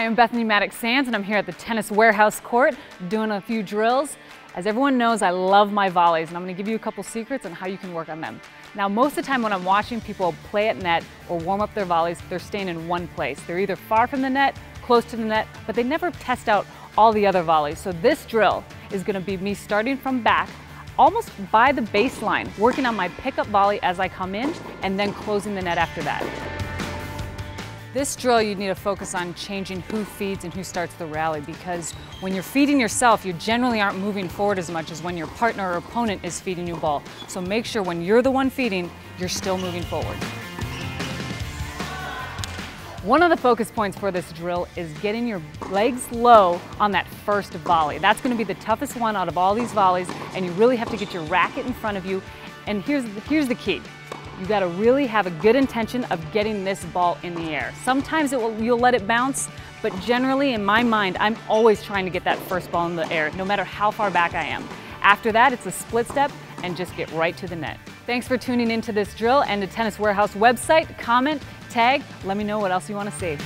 Hi, I'm Bethanie Mattek-Sands and I'm here at the Tennis Warehouse court doing a few drills. As everyone knows, I love my volleys and I'm going to give you a couple secrets on how you can work on them. Now, most of the time when I'm watching people play at net or warm up their volleys, they're staying in one place. They're either far from the net, close to the net, but they never test out all the other volleys. So this drill is going to be me starting from back, almost by the baseline, working on my pickup volley as I come in and then closing the net after that. This drill, you need to focus on changing who feeds and who starts the rally, because when you're feeding yourself, you generally aren't moving forward as much as when your partner or opponent is feeding you ball. So make sure when you're the one feeding, you're still moving forward. One of the focus points for this drill is getting your legs low on that first volley. That's going to be the toughest one out of all these volleys, and you really have to get your racket in front of you. And here's the key. You got to really have a good intention of getting this ball in the air. Sometimes you'll let it bounce, but generally in my mind, I'm always trying to get that first ball in the air, no matter how far back I am. After that, it's a split step and just get right to the net. Thanks for tuning into this drill and the Tennis Warehouse website. Comment, tag, let me know what else you want to see.